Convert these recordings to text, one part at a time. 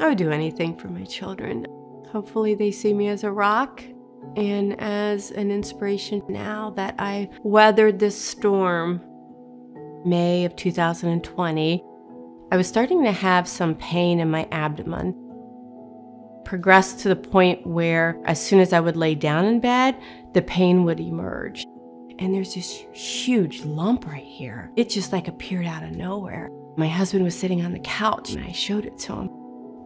I would do anything for my children. Hopefully they see me as a rock and as an inspiration now that I weathered this storm. May of 2020, I was starting to have some pain in my abdomen. Progressed to the point where as soon as I would lay down in bed, the pain would emerge. And there's this huge lump right here. It just like appeared out of nowhere. My husband was sitting on the couch and I showed it to him.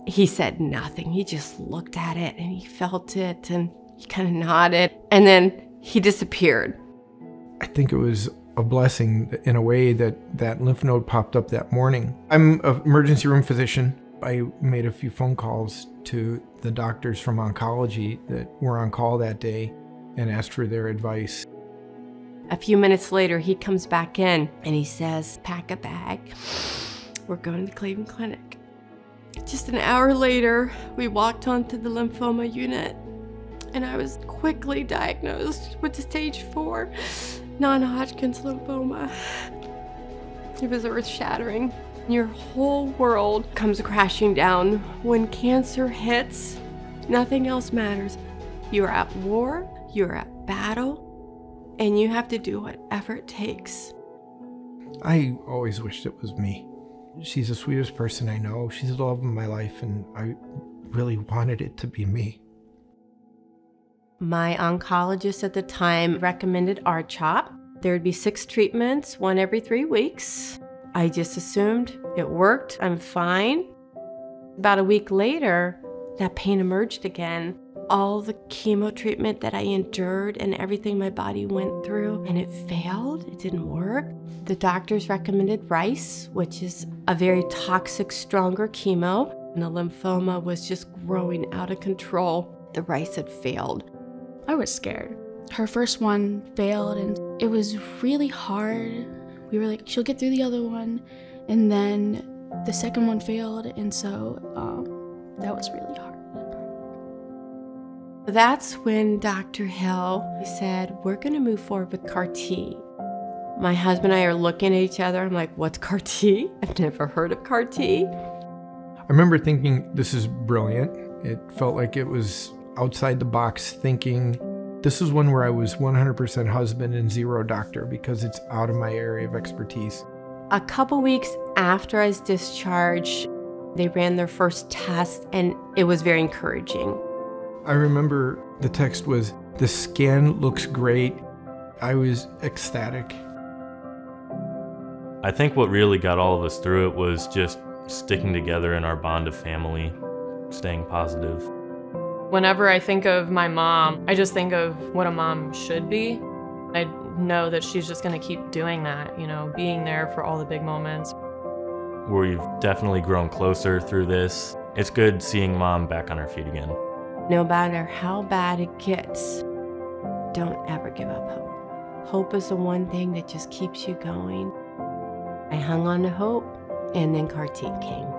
He said nothing. He just looked at it and he felt it and he kind of nodded and then he disappeared. I think it was a blessing in a way that that lymph node popped up that morning. I'm an emergency room physician. I made a few phone calls to the doctors from oncology that were on call that day and asked for their advice. A few minutes later, he comes back in and he says, "Pack a bag. We're going to the Cleveland Clinic." Just an hour later, we walked onto the lymphoma unit and I was quickly diagnosed with stage 4 non-Hodgkin's lymphoma. It was earth-shattering. Your whole world comes crashing down. When cancer hits, nothing else matters. You're at war, you're at battle, and you have to do whatever it takes. I always wished it was me. She's the sweetest person I know. She's the love of my life, and I really wanted it to be me. My oncologist at the time recommended R-CHOP. There would be 6 treatments, one every 3 weeks. I just assumed it worked, I'm fine. About a week later, that pain emerged again. All the chemo treatment that I endured and everything my body went through, and it failed, it didn't work. The doctors recommended rice, which is a very toxic, stronger chemo, and the lymphoma was just growing out of control. The rice had failed. I was scared. Her first one failed and it was really hard. We were like, she'll get through the other one. And then the second one failed. And so that was really hard. That's when Dr. Hill said, "We're going to move forward with CAR T." My husband and I are looking at each other. I'm like, "What's CAR T? I've never heard of CAR T." I remember thinking, this is brilliant. It felt like it was outside the box thinking. This is one where I was 100% husband and 0 doctor because it's out of my area of expertise. A couple weeks after I was discharged, they ran their first test and it was very encouraging. I remember the text was, "The scan looks great." I was ecstatic. I think what really got all of us through it was just sticking together in our bond of family, staying positive. Whenever I think of my mom, I just think of what a mom should be. I know that she's just going to keep doing that, you know, being there for all the big moments. We've definitely grown closer through this. It's good seeing Mom back on her feet again. No matter how bad it gets, don't ever give up hope. Hope is the one thing that just keeps you going. I hung on to hope, and then CAR T came.